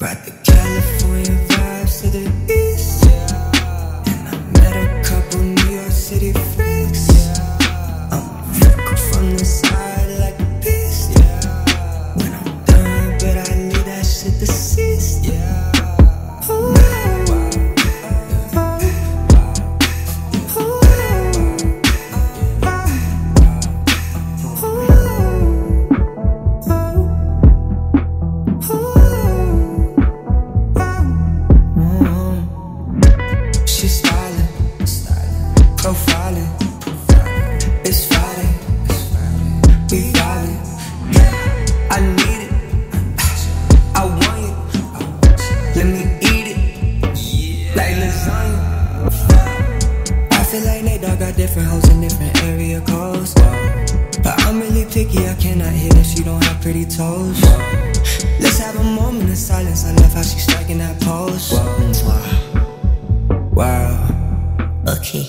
Brought the California vibes to the east, yeah. And I met a couple New York City freaks, yeah. I'm looking from the side like a beast, yeah. When I'm done, but I need that shit to cease, yeah. Oh, profiling, it's Friday, we violent. I need it, I want it, let me eat it, like lasagna. I feel like Nate Dog got different hoes in different area codes, but I'm really picky, I cannot hit if she don't have pretty toes. Let's have a moment of silence, I love how she's striking that pose. Wow. Okay.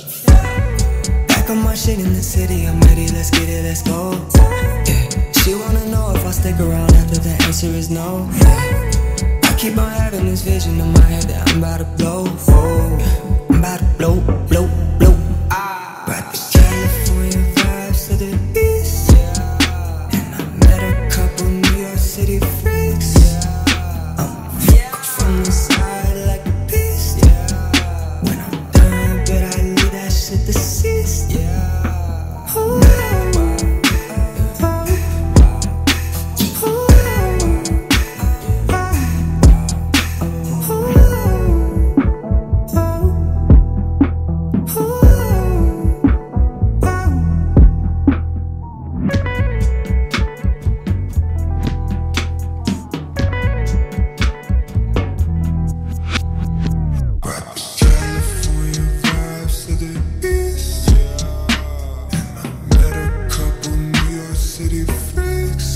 Back on my shit in the city, I'm ready, let's get it, let's go, yeah. She wanna know if I stick around after the answer is no, yeah. I keep on having this vision in my head that I'm about to blow, oh. I'm about to blow, blow, blow, ah. Brought the California vibes to the east, yeah. And I met a couple New York City freaks, yeah. I'm looking, yeah, from the side like a beast, yeah. When I'm done, but I need that shit to cease, yeah. Oh. Freaks.